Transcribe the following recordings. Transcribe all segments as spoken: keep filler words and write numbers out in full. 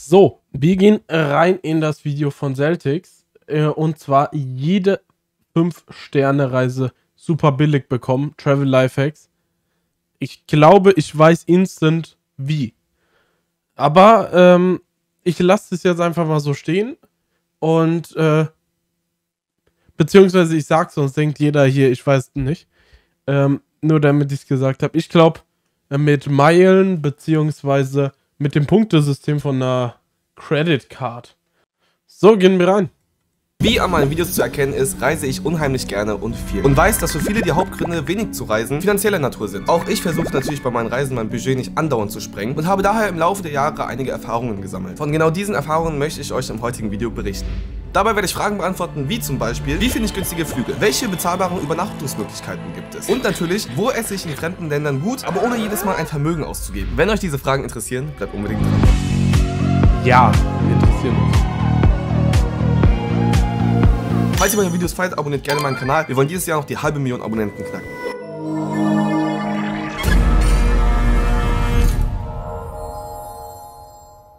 So, wir gehen rein in das Video von Celtics. Äh, und zwar jede fünf Sterne Reise super billig bekommen. Travel-Life-Hacks. Ich glaube, ich weiß instant wie. Aber ähm, ich lasse es jetzt einfach mal so stehen. Und äh, beziehungsweise ich sage es, sonst denkt jeder hier, ich weiß nicht. Ähm, nur damit ich es gesagt habe. Ich glaube, mit Meilen beziehungsweise mit dem Punktesystem von einer Credit Card. So, gehen wir rein. Wie an meinen Videos zu erkennen ist, reise ich unheimlich gerne und viel. Und weiß, dass für viele die Hauptgründe, wenig zu reisen, finanzieller Natur sind. Auch ich versuche natürlich bei meinen Reisen mein Budget nicht andauernd zu sprengen und habe daher im Laufe der Jahre einige Erfahrungen gesammelt. Von genau diesen Erfahrungen möchte ich euch im heutigen Video berichten. Dabei werde ich Fragen beantworten, wie zum Beispiel, wie finde ich günstige Flüge, welche bezahlbaren Übernachtungsmöglichkeiten gibt es und natürlich, wo esse ich in fremden Ländern gut, aber ohne jedes Mal ein Vermögen auszugeben. Wenn euch diese Fragen interessieren, bleibt unbedingt dran. Ja, interessieren uns. Falls ihr meine Videos feiert, abonniert gerne meinen Kanal. Wir wollen dieses Jahr noch die halbe Million Abonnenten knacken.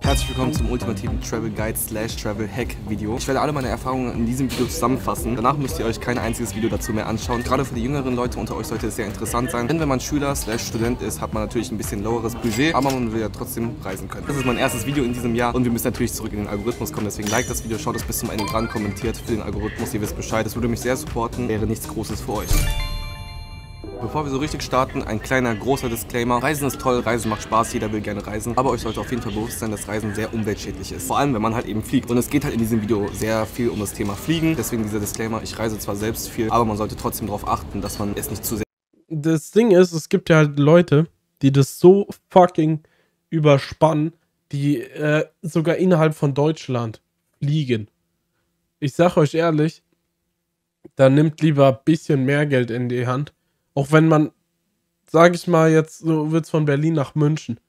Herzlich willkommen zum ultimativen Travel Guide slash Travel Hack Video. Ich werde alle meine Erfahrungen in diesem Video zusammenfassen. Danach müsst ihr euch kein einziges Video dazu mehr anschauen. Gerade für die jüngeren Leute unter euch sollte es sehr interessant sein. Denn wenn man Schüler slash Student ist, hat man natürlich ein bisschen loweres Budget, aber man will ja trotzdem reisen können. Das ist mein erstes Video in diesem Jahr und wir müssen natürlich zurück in den Algorithmus kommen. Deswegen liked das Video, schaut es bis zum Ende dran, kommentiert für den Algorithmus, ihr wisst Bescheid. Das würde mich sehr supporten, wäre nichts Großes für euch. Bevor wir so richtig starten, ein kleiner, großer Disclaimer. Reisen ist toll, Reisen macht Spaß, jeder will gerne reisen. Aber euch sollte auf jeden Fall bewusst sein, dass Reisen sehr umweltschädlich ist. Vor allem, wenn man halt eben fliegt. Und es geht halt in diesem Video sehr viel um das Thema Fliegen. Deswegen dieser Disclaimer, ich reise zwar selbst viel, aber man sollte trotzdem darauf achten, dass man es nicht zu sehr... Das Ding ist, es gibt ja halt Leute, die das so fucking überspannen, die äh, sogar innerhalb von Deutschland fliegen. Ich sag euch ehrlich, da nimmt lieber ein bisschen mehr Geld in die Hand. Auch wenn man, sage ich mal jetzt, so wird es von Berlin nach München.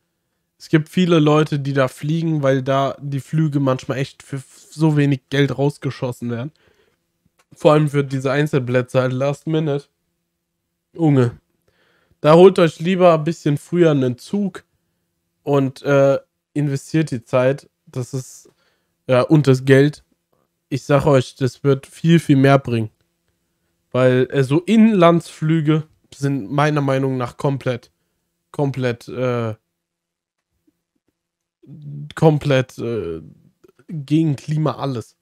Es gibt viele Leute, die da fliegen, weil da die Flüge manchmal echt für so wenig Geld rausgeschossen werden. Vor allem für diese Einzelplätze halt last minute. Junge, da holt euch lieber ein bisschen früher einen Zug und äh, investiert die Zeit. Das ist, ja, und das Geld. Ich sage euch, das wird viel, viel mehr bringen. Weil äh, so Inlandsflüge sind meiner Meinung nach komplett, komplett, äh, komplett äh, gegen Klima alles.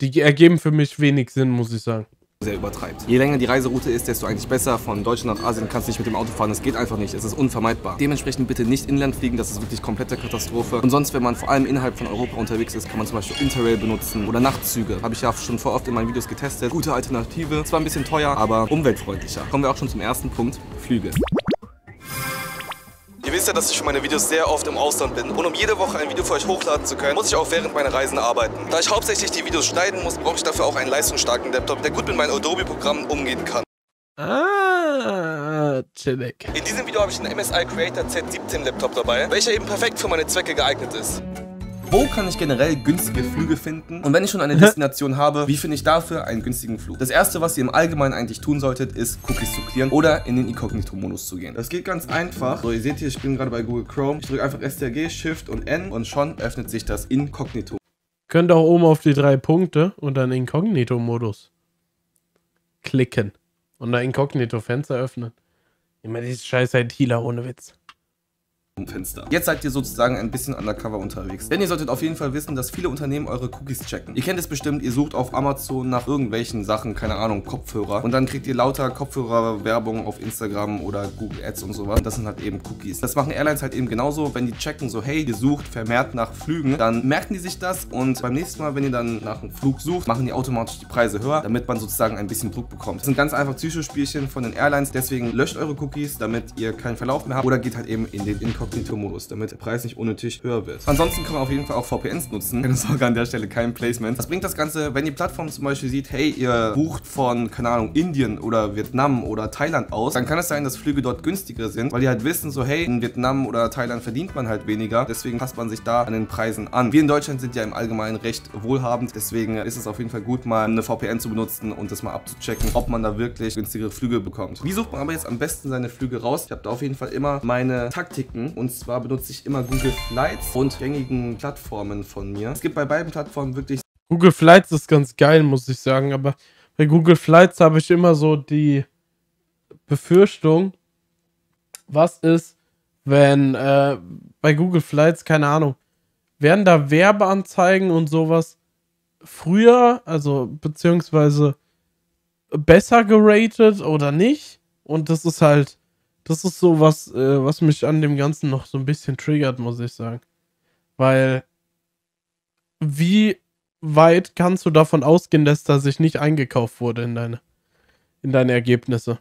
Die ergeben für mich wenig Sinn, muss ich sagen. Sehr übertreibt. Je länger die Reiseroute ist, desto eigentlich besser. Von Deutschland nach Asien kannst du nicht mit dem Auto fahren. Es geht einfach nicht. Es ist unvermeidbar. Dementsprechend bitte nicht inland fliegen. Das ist wirklich komplette Katastrophe. Und sonst, wenn man vor allem innerhalb von Europa unterwegs ist, kann man zum Beispiel Interrail benutzen oder Nachtzüge. Habe ich ja schon vor oft in meinen Videos getestet. Gute Alternative. Zwar ein bisschen teuer, aber umweltfreundlicher. Kommen wir auch schon zum ersten Punkt. Flüge. Ihr wisst ja, dass ich für meine Videos sehr oft im Ausland bin und um jede Woche ein Video für euch hochladen zu können, muss ich auch während meiner Reisen arbeiten. Da ich hauptsächlich die Videos schneiden muss, brauche ich dafür auch einen leistungsstarken Laptop, der gut mit meinen Adobe-Programmen umgehen kann. Ah, chillig. In diesem Video habe ich einen M S I Creator Z siebzehn Laptop dabei, welcher eben perfekt für meine Zwecke geeignet ist. Wo kann ich generell günstige Flüge finden? Und wenn ich schon eine Destination habe, wie finde ich dafür einen günstigen Flug? Das erste, was ihr im Allgemeinen eigentlich tun solltet, ist Cookies zu clearen oder in den Inkognito-Modus zu gehen. Das geht ganz einfach. So, ihr seht hier, ich bin gerade bei Google Chrome. Ich drücke einfach S T R G, Shift und N und schon öffnet sich das Inkognito. Könnt auch oben auf die drei Punkte und dann Inkognito-Modus klicken und dann Inkognito-Fenster öffnen. Immer dieses scheiß ITler ohne Witz. Fenster. Jetzt seid ihr sozusagen ein bisschen undercover unterwegs. Denn ihr solltet auf jeden Fall wissen, dass viele Unternehmen eure Cookies checken. Ihr kennt es bestimmt, ihr sucht auf Amazon nach irgendwelchen Sachen, keine Ahnung, Kopfhörer. Und dann kriegt ihr lauter Kopfhörerwerbung auf Instagram oder Google Ads und sowas. Das sind halt eben Cookies. Das machen Airlines halt eben genauso. Wenn die checken so, hey, ihr sucht vermehrt nach Flügen, dann merken die sich das. Und beim nächsten Mal, wenn ihr dann nach einem Flug sucht, machen die automatisch die Preise höher, damit man sozusagen ein bisschen Druck bekommt. Das sind ganz einfach Psychospielchen von den Airlines. Deswegen löscht eure Cookies, damit ihr keinen Verlauf mehr habt. Oder geht halt eben in den Inkognito Modus, damit der Preis nicht unnötig höher wird. Ansonsten kann man auf jeden Fall auch V P Ns nutzen. Keine Sorge, an der Stelle kein Placement. Das bringt das Ganze, wenn die Plattform zum Beispiel sieht, hey, ihr bucht von, keine Ahnung, Indien oder Vietnam oder Thailand aus, dann kann es sein, dass Flüge dort günstiger sind, weil die halt wissen so, hey, in Vietnam oder Thailand verdient man halt weniger, deswegen passt man sich da an den Preisen an. Wir in Deutschland sind ja im Allgemeinen recht wohlhabend, deswegen ist es auf jeden Fall gut, mal eine V P N zu benutzen und das mal abzuchecken, ob man da wirklich günstigere Flüge bekommt. Wie sucht man aber jetzt am besten seine Flüge raus? Ich habe da auf jeden Fall immer meine Taktiken beiden. Und zwar benutze ich immer Google Flights und gängigen Plattformen von mir. Es gibt bei beiden Plattformen wirklich... Google Flights ist ganz geil, muss ich sagen. Aber bei Google Flights habe ich immer so die Befürchtung, was ist, wenn äh, bei Google Flights, keine Ahnung, werden da Werbeanzeigen und sowas früher, also beziehungsweise besser geratet oder nicht? Und das ist halt, das ist so was, äh, was mich an dem Ganzen noch so ein bisschen triggert, muss ich sagen. Weil, wie weit kannst du davon ausgehen, dass da sich nicht eingekauft wurde in deine, in deine Ergebnisse?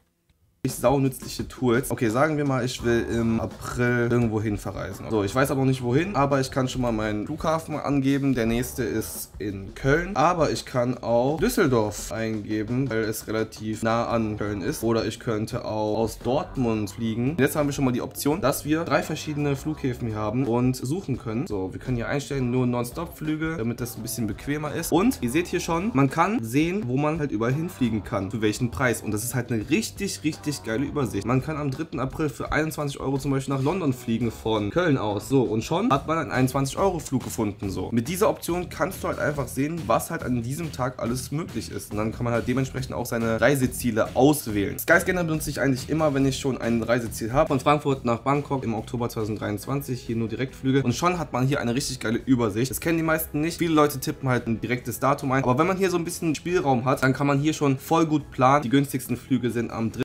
Ich saunützliche Tools. Okay, sagen wir mal, ich will im April irgendwo hin verreisen. So, ich weiß aber noch nicht wohin, aber ich kann schon mal meinen Flughafen angeben. Der nächste ist in Köln, aber ich kann auch Düsseldorf eingeben, weil es relativ nah an Köln ist. Oder ich könnte auch aus Dortmund fliegen. Jetzt haben wir schon mal die Option, dass wir drei verschiedene Flughäfen hier haben und suchen können. So, wir können hier einstellen, nur Non-Stop-Flüge, damit das ein bisschen bequemer ist. Und ihr seht hier schon, man kann sehen, wo man halt überall hinfliegen kann, für welchen Preis. Und das ist halt eine richtig, richtig geile Übersicht. Man kann am dritten April für einundzwanzig Euro zum Beispiel nach London fliegen von Köln aus. So, und schon hat man einen einundzwanzig Euro Flug gefunden. So, mit dieser Option kannst du halt einfach sehen, was halt an diesem Tag alles möglich ist. Und dann kann man halt dementsprechend auch seine Reiseziele auswählen. Skyscanner benutze ich eigentlich immer, wenn ich schon ein Reiseziel habe. Von Frankfurt nach Bangkok im Oktober zweitausenddreiundzwanzig. Hier nur Direktflüge. Und schon hat man hier eine richtig geile Übersicht. Das kennen die meisten nicht. Viele Leute tippen halt ein direktes Datum ein. Aber wenn man hier so ein bisschen Spielraum hat, dann kann man hier schon voll gut planen. Die günstigsten Flüge sind am dritten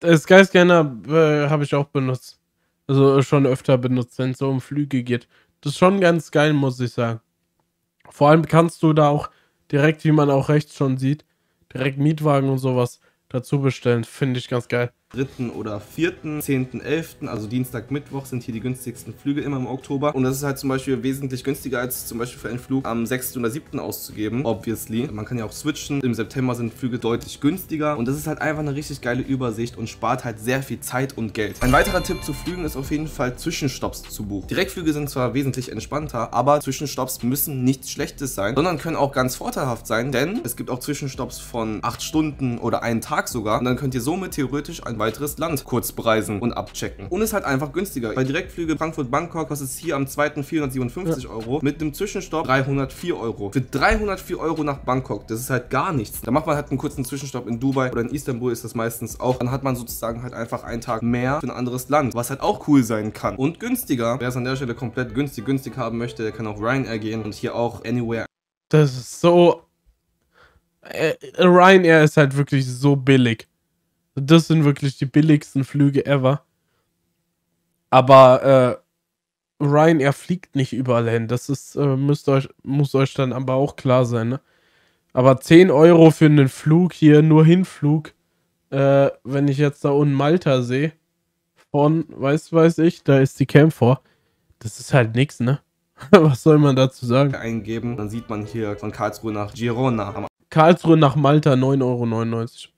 Skyscanner äh, habe ich auch benutzt. Also schon öfter benutzt, wenn es so um Flüge geht. Das ist schon ganz geil, muss ich sagen. Vor allem kannst du da auch direkt, wie man auch rechts schon sieht, direkt Mietwagen und sowas dazu bestellen. Finde ich ganz geil. dritten oder vierten, zehnten elften, also Dienstag, Mittwoch sind hier die günstigsten Flüge immer im Oktober. Und das ist halt zum Beispiel wesentlich günstiger, als zum Beispiel für einen Flug am sechsten oder siebten auszugeben, obviously. Man kann ja auch switchen. Im September sind Flüge deutlich günstiger. Und das ist halt einfach eine richtig geile Übersicht und spart halt sehr viel Zeit und Geld. Ein weiterer Tipp zu Flügen ist auf jeden Fall, Zwischenstopps zu buchen. Direktflüge sind zwar wesentlich entspannter, aber Zwischenstopps müssen nichts Schlechtes sein, sondern können auch ganz vorteilhaft sein, denn es gibt auch Zwischenstopps von acht Stunden oder einen Tag sogar. Und dann könnt ihr somit theoretisch ein weiteres Land kurz bereisen und abchecken. Und ist halt einfach günstiger. Bei Direktflüge Frankfurt-Bangkok kostet es hier am zweiten vierhundertsiebenundfünfzig Euro, mit einem Zwischenstopp dreihundertvier Euro. Für dreihundertvier Euro nach Bangkok, das ist halt gar nichts. Da macht man halt einen kurzen Zwischenstopp in Dubai oder in Istanbul ist das meistens auch. Dann hat man sozusagen halt einfach einen Tag mehr für ein anderes Land, was halt auch cool sein kann. Und günstiger. Wer es an der Stelle komplett günstig günstig haben möchte, der kann auf Ryanair gehen und hier auch Anywhere. Das ist so... Ryanair ist halt wirklich so billig. Das sind wirklich die billigsten Flüge ever. Aber äh, Ryanair fliegt nicht überall hin. Das ist, äh, müsst euch, muss euch dann aber auch klar sein, ne? Aber zehn Euro für einen Flug hier, nur Hinflug, äh, wenn ich jetzt da unten Malta sehe, von, weiß, weiß ich, da ist die Camp vor. Das ist halt nix, ne? Was soll man dazu sagen? Eingeben, dann sieht man hier von Karlsruhe nach Girona. Karlsruhe nach Malta, neun Euro neunundneunzig.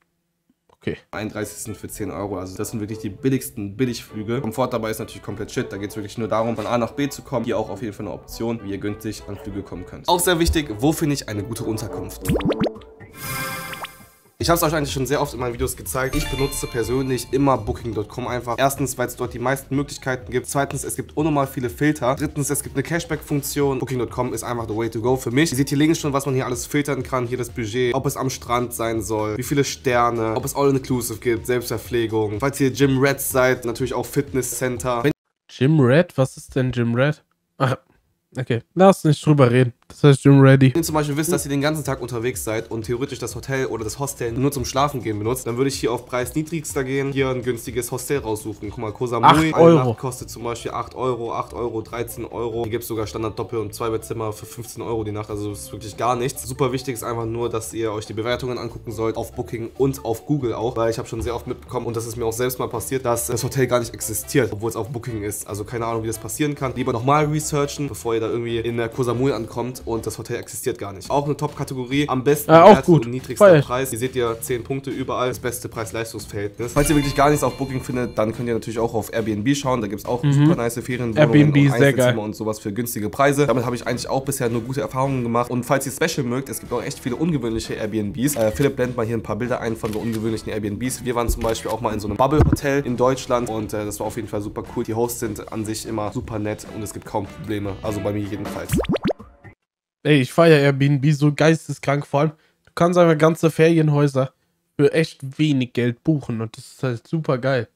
Okay. einunddreißigsten für zehn Euro, also das sind wirklich die billigsten Billigflüge. Komfort dabei ist natürlich komplett shit, da geht es wirklich nur darum, von A nach B zu kommen. Hier auch auf jeden Fall eine Option, wie ihr günstig an Flüge kommen könnt. Auch sehr wichtig, wo finde ich eine gute Unterkunft? Ich habe es euch eigentlich schon sehr oft in meinen Videos gezeigt. Ich benutze persönlich immer Booking Punkt com einfach. Erstens, weil es dort die meisten Möglichkeiten gibt. Zweitens, es gibt unnormal viele Filter. Drittens, es gibt eine Cashback-Funktion. Booking Punkt com ist einfach the way to go für mich. Ihr seht hier links schon, was man hier alles filtern kann. Hier das Budget, ob es am Strand sein soll, wie viele Sterne, ob es All-Inclusive gibt, Selbstverpflegung. Falls ihr Gym Rats seid, natürlich auch Fitnesscenter. Gym Rat? Was ist denn Gym Rat? Ach. Okay, lass nicht drüber reden. Das heißt, Gym Ready. Wenn ihr zum Beispiel wisst, dass ihr den ganzen Tag unterwegs seid und theoretisch das Hotel oder das Hostel nur zum Schlafen gehen benutzt, dann würde ich hier auf Preis niedrigster gehen, hier ein günstiges Hostel raussuchen. Guck mal, Koh Samui, eine Nacht kostet zum Beispiel acht Euro, acht Euro, dreizehn Euro. Hier gibt es sogar Standard-Doppel- und Zwei-Bettzimmer für fünfzehn Euro die Nacht, also das ist wirklich gar nichts. Super wichtig ist einfach nur, dass ihr euch die Bewertungen angucken sollt, auf Booking und auf Google auch, weil ich habe schon sehr oft mitbekommen und das ist mir auch selbst mal passiert, dass das Hotel gar nicht existiert, obwohl es auf Booking ist. Also keine Ahnung, wie das passieren kann. Lieber nochmal researchen, bevor ihr ihr da irgendwie in der Koh Samui ankommt und das Hotel existiert gar nicht. Auch eine Top-Kategorie, am besten ja, auch gut. Und niedrigster Voll. Preis. Hier seht ihr zehn Punkte überall, das beste Preis-Leistungs-Verhältnis. Falls ihr wirklich gar nichts auf Booking findet, dann könnt ihr natürlich auch auf Airbnb schauen, da gibt es auch mhm. super nice Ferienwohnungen und Einzelzimmer und sowas für günstige Preise. Damit habe ich eigentlich auch bisher nur gute Erfahrungen gemacht. Und falls ihr Special mögt, es gibt auch echt viele ungewöhnliche Airbnbs. Äh, Philipp blendet mal hier ein paar Bilder ein von so ungewöhnlichen Airbnbs. Wir waren zum Beispiel auch mal in so einem Bubble-Hotel in Deutschland und äh, das war auf jeden Fall super cool. Die Hosts sind an sich immer super nett und es gibt kaum Probleme, also bei mir jedenfalls. Ey, ich feiere Airbnb so geisteskrank, vor allem, du kannst einfach ganze Ferienhäuser für echt wenig Geld buchen und das ist halt super geil.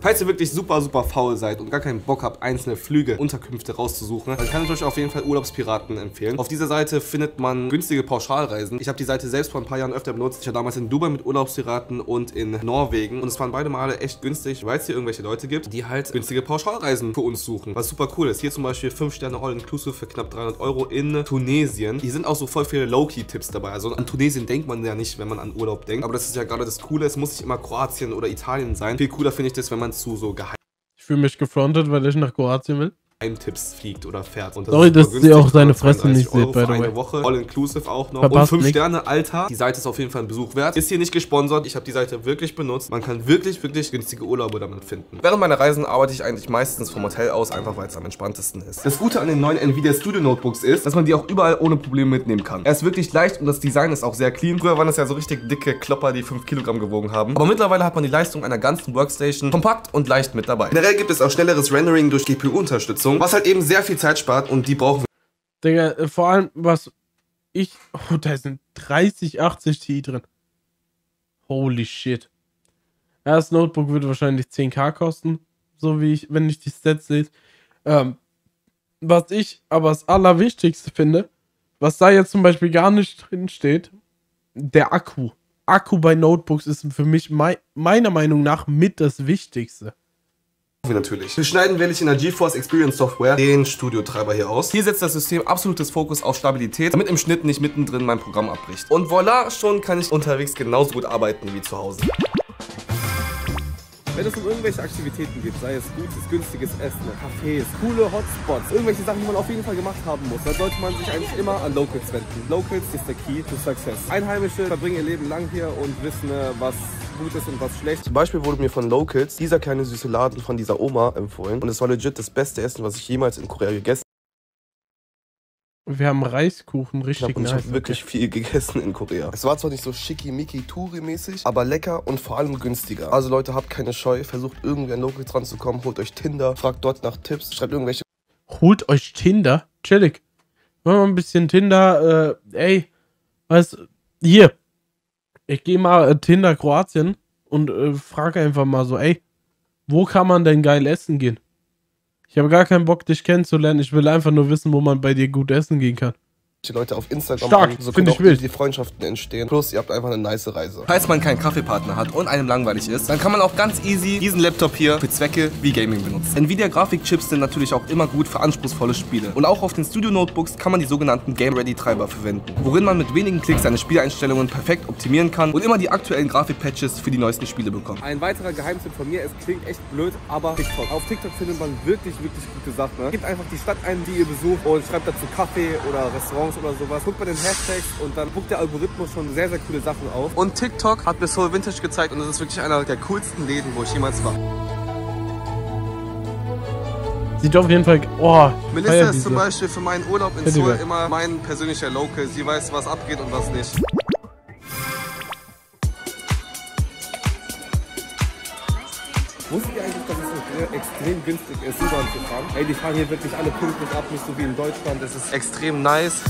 Falls ihr wirklich super, super faul seid und gar keinen Bock habt, einzelne Flüge, Unterkünfte rauszusuchen, dann kann ich euch auf jeden Fall Urlaubspiraten empfehlen. Auf dieser Seite findet man günstige Pauschalreisen. Ich habe die Seite selbst vor ein paar Jahren öfter benutzt. Ich war damals in Dubai mit Urlaubspiraten und in Norwegen. Und es waren beide Male echt günstig, weil es hier irgendwelche Leute gibt, die halt günstige Pauschalreisen für uns suchen. Was super cool ist. Hier zum Beispiel fünf Sterne All-Inclusive für knapp dreihundert Euro in Tunesien. Hier sind auch so voll viele Low-Key-Tipps dabei. Also an Tunesien denkt man ja nicht, wenn man an Urlaub denkt. Aber das ist ja gerade das Coole. Es muss nicht immer Kroatien oder Italien sein. Viel cooler finde ich das, wenn man zu so geheim. Ich fühle mich gefrontet, weil ich nach Kroatien will. Tipps fliegt oder fährt. Und das Sorry, dass sie auch seine Fresse nicht sieht, by the way. Eine Woche, all inclusive auch noch. Verpasst und fünf Sterne Alltag. Die Seite ist auf jeden Fall ein Besuch wert. Ist hier nicht gesponsert. Ich habe die Seite wirklich benutzt. Man kann wirklich, wirklich günstige Urlaube damit finden. Während meiner Reisen arbeite ich eigentlich meistens vom Hotel aus, einfach weil es am entspanntesten ist. Das Gute an den neuen Nvidia Studio Notebooks ist, dass man die auch überall ohne Probleme mitnehmen kann. Er ist wirklich leicht und das Design ist auch sehr clean. Früher waren das ja so richtig dicke Klopper, die fünf Kilogramm gewogen haben. Aber mittlerweile hat man die Leistung einer ganzen Workstation kompakt und leicht mit dabei. Generell gibt es auch schnelleres Rendering durch G P U-Unterstützung. Was halt eben sehr viel Zeit spart und die brauchen wir. Digga, vor allem, was ich... Oh, da sind dreißig achtzig Ti drin. Holy shit. Ja, das Notebook würde wahrscheinlich zehn K kosten. So wie ich, wenn ich die Sets sehe. Ähm, was ich aber das Allerwichtigste finde, was da jetzt zum Beispiel gar nicht drin steht, der Akku. Akku bei Notebooks ist für mich mei- meiner Meinung nach mit das Wichtigste. Wir natürlich. Wir schneiden wähle ich in der GeForce Experience Software den Studio-Treiber hier aus. Hier setzt das System absolutes Fokus auf Stabilität, damit im Schnitt nicht mittendrin mein Programm abbricht. Und voilà, schon kann ich unterwegs genauso gut arbeiten wie zu Hause. Wenn es um irgendwelche Aktivitäten geht, sei es gutes, günstiges Essen, Cafés, coole Hotspots, irgendwelche Sachen, die man auf jeden Fall gemacht haben muss, dann sollte man sich eigentlich immer an Locals wenden. Locals ist der Key to Success. Einheimische verbringen ihr Leben lang hier und wissen, was gut ist und was schlecht. Zum Beispiel wurde mir von Locals dieser kleine süße Laden von dieser Oma empfohlen und es war legit das beste Essen, was ich jemals in Korea gegessen habe. Wir haben Reiskuchen, richtig nice. Ich habe wirklich viel gegessen in Korea. Es war zwar nicht so schickimicki-Touri-mäßig, aber lecker und vor allem günstiger. Also Leute, habt keine Scheu, versucht irgendwie an Locals ranzukommen, holt euch Tinder, fragt dort nach Tipps, schreibt irgendwelche... Holt euch Tinder? Chillig. Wollen wir mal ein bisschen Tinder, äh, ey, was, hier. Ich gehe mal äh, Tinder Kroatien und äh, frage einfach mal so, ey, wo kann man denn geil essen gehen? Ich habe gar keinen Bock, dich kennenzulernen. Ich will einfach nur wissen, wo man bei dir gut essen gehen kann. Die Leute auf Instagram Stark, an, so können auch die Freundschaften entstehen. Plus, ihr habt einfach eine nice Reise. Falls man keinen Kaffeepartner hat und einem langweilig ist, dann kann man auch ganz easy diesen Laptop hier für Zwecke wie Gaming benutzen. Nvidia-Grafikchips sind natürlich auch immer gut für anspruchsvolle Spiele. Und auch auf den Studio-Notebooks kann man die sogenannten Game-Ready-Treiber verwenden, worin man mit wenigen Klicks seine Spieleinstellungen perfekt optimieren kann und immer die aktuellen Grafik-Patches für die neuesten Spiele bekommt. Ein weiterer Geheimtipp von mir, es klingt echt blöd, aber TikTok. Auf TikTok findet man wirklich, wirklich gute Sachen. Ne? Gebt einfach die Stadt ein, die ihr besucht und schreibt dazu Kaffee oder Restaurants oder sowas. Guckt bei den Hashtags und dann guckt der Algorithmus schon sehr, sehr coole Sachen auf. Und TikTok hat mir Soul Vintage gezeigt und das ist wirklich einer der coolsten Läden, wo ich jemals war. Sieht auf jeden Fall... Oh, Melissa ist zum Beispiel für meinen Urlaub in Soul immer mein persönlicher Local. Sie weiß, was abgeht und was nicht. Wusstet ihr eigentlich, dass es extrem günstig ist, U-Bahn zu fahren? Ey, die fahren hier wirklich alle pünktlich ab, nicht so wie in Deutschland. Das ist extrem nice.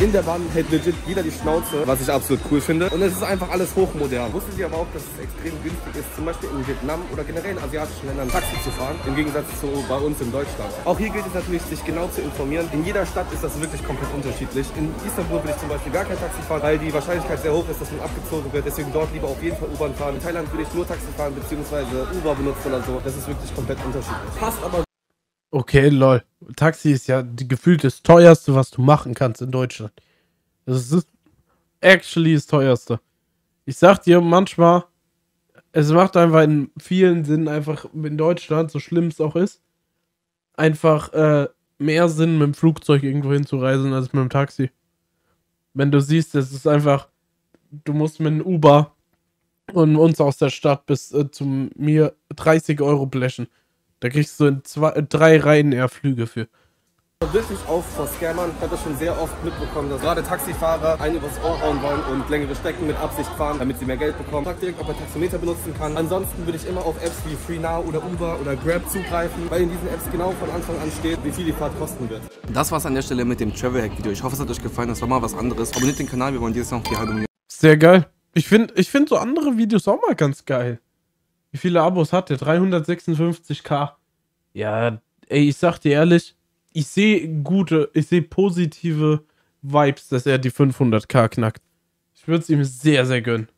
In der Bahn hält legit jeder die Schnauze, was ich absolut cool finde. Und es ist einfach alles hochmodern. Wusstet ihr aber auch, dass es extrem günstig ist, zum Beispiel in Vietnam oder generell in asiatischen Ländern Taxi zu fahren, im Gegensatz zu bei uns in Deutschland. Auch hier gilt es natürlich, sich genau zu informieren. In jeder Stadt ist das wirklich komplett unterschiedlich. In Istanbul will ich zum Beispiel gar kein Taxi fahren, weil die Wahrscheinlichkeit sehr hoch ist, dass man abgezogen wird. Deswegen dort lieber auf jeden Fall U-Bahn fahren. In Thailand will ich nur Taxi fahren bzw. Uber benutzen oder so. Das ist wirklich komplett unterschiedlich. Passt aber... Okay, lol. Taxi ist ja gefühlt das teuerste, was du machen kannst in Deutschland. Das ist actually das teuerste. Ich sag dir, manchmal es macht einfach in vielen Sinn, einfach in Deutschland, so schlimm es auch ist, einfach äh, mehr Sinn, mit dem Flugzeug irgendwo hinzureisen, als mit dem Taxi. Wenn du siehst, es ist einfach, du musst mit einem Uber und uns aus der Stadt bis äh, zu mir dreißig Euro blechen. Da kriegst du in zwei, drei Ryanair-Flüge für. Wirklich auf vor Scammern. Ich habe das schon sehr oft mitbekommen, dass gerade Taxifahrer einen übers Ohr hauen wollen und längere Strecken mit Absicht fahren, damit sie mehr Geld bekommen. Ich frage direkt, ob er Taxameter benutzen kann. Ansonsten würde ich immer auf Apps wie Free Now oder Uber oder Grab zugreifen, weil in diesen Apps genau von Anfang an steht, wie viel die Fahrt kosten wird. Das war's an der Stelle mit dem Travel-Hack-Video. Ich hoffe, es hat euch gefallen. Das war mal was anderes. Abonniert den Kanal, wir wollen dieses Jahr auf die halbe Million. Sehr geil. Ich finde ich find so andere Videos auch mal ganz geil. Wie viele Abos hat der? dreihundertsechsundfünfzigtausend. Ja, ey, ich sag dir ehrlich, ich sehe gute, ich sehe positive Vibes, dass er die fünfhunderttausend knackt. Ich würde es ihm sehr, sehr gönnen.